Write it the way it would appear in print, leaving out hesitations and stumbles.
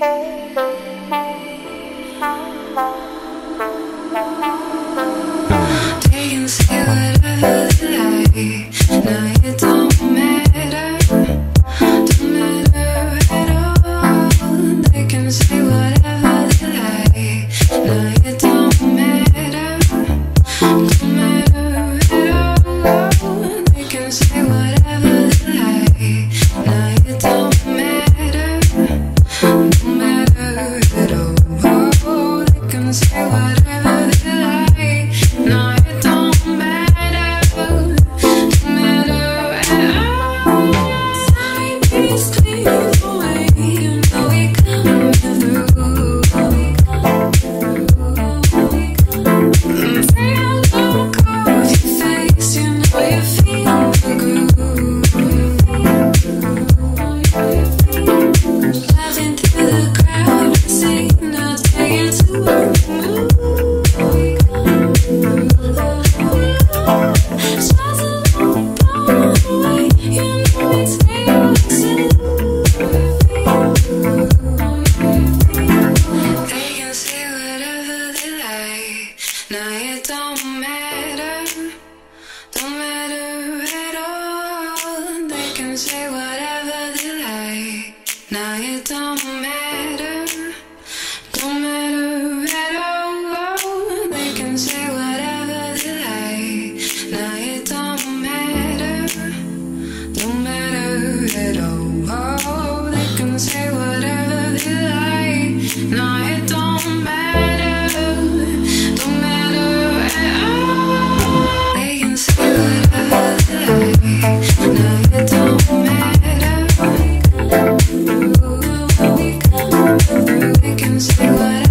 They can say whatever.